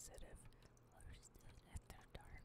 sensitive. Understood after dark.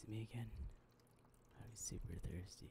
Is it me again? I'm super thirsty.